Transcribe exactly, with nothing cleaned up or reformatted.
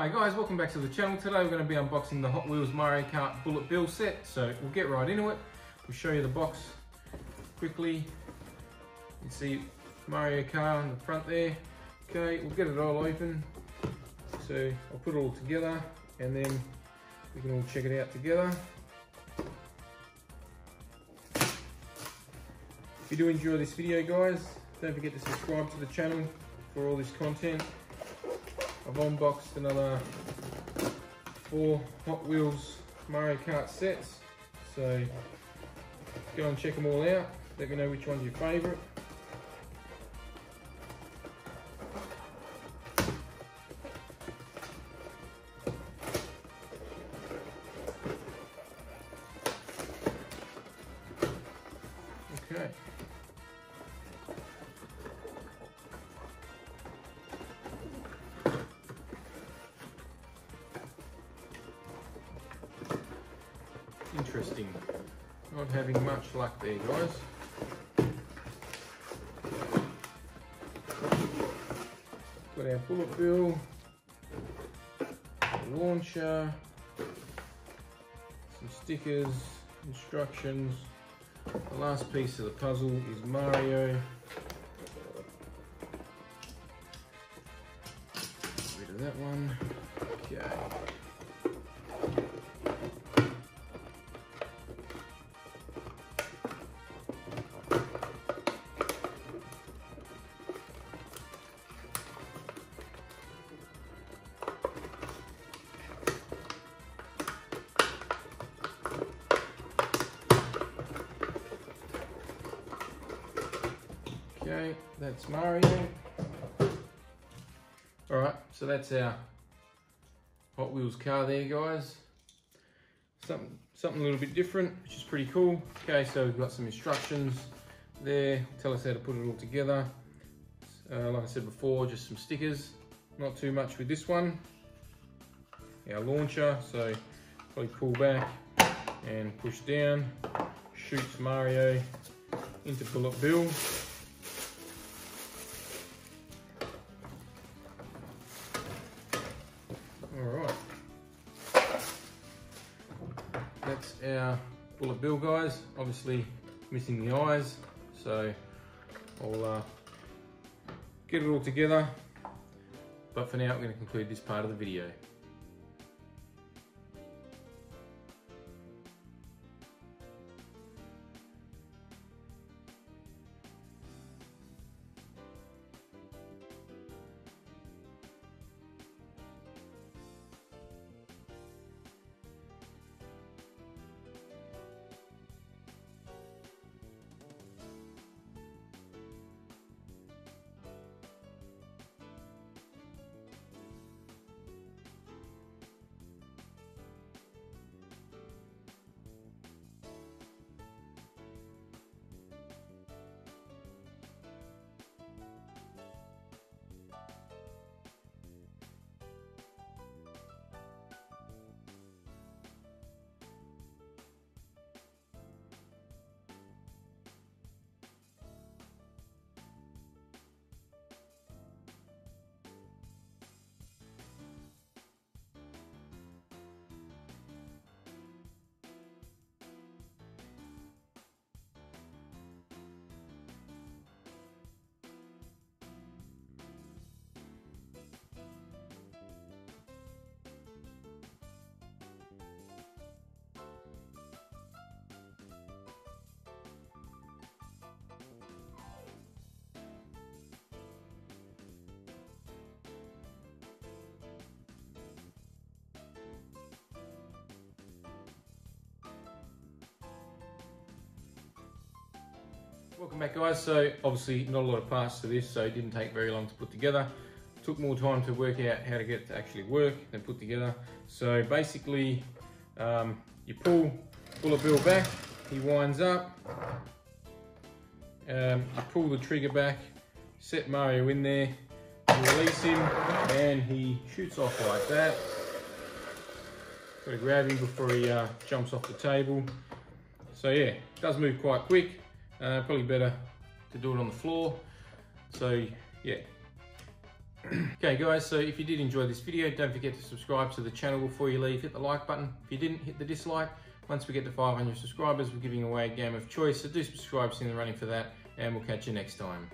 Hi guys, welcome back to the channel. Today we're going to be unboxing the Hot Wheels Mario Kart Bullet Bill set, so we'll get right into it. We'll show you the box quickly. You can see Mario Kart in the front there. Okay, we'll get it all open. So I'll put it all together and then we can all check it out together. If you do enjoy this video guys, don't forget to subscribe to the channel for all this content. I've unboxed another four Hot Wheels Mario Kart sets, so go and check them all out. Let me know which one's your favourite. Okay. Interesting. Not having much luck there, guys. Got our Bullet Bill, launcher, some stickers, instructions. The last piece of the puzzle is Mario. Get rid of that one. Okay. Okay, that's Mario. Alright, so that's our Hot Wheels car there guys. Something something a little bit different, which is pretty cool. Okay, so we've got some instructions there. Tell us how to put it all together. Uh, like I said before, just some stickers. Not too much with this one. Our launcher, so probably pull back and push down. Shoots Mario into Bullet Bill. Alright, that's our Bullet Bill guys, obviously missing the eyes, so I'll uh, get it all together, but for now I'm going to conclude this part of the video. Welcome back guys, so obviously not a lot of parts to this, so it didn't take very long to put together. It took more time to work out how to get it to actually work than put together. So basically um, you pull Bullet Bill back, he winds up, um, you pull the trigger back, set Mario in there, you release him and he shoots off like that. Got to grab him before he uh, jumps off the table. So yeah, it does move quite quick. Uh, probably better to do it on the floor, so yeah, Okay guys, so if you did enjoy this video, don't forget to subscribe to the channel before you leave. Hit the like button. If you didn't, hit the dislike. Once we get to five hundred subscribers, we're giving away a game of choice, so do subscribe, see in the running for that, and we'll catch you next time.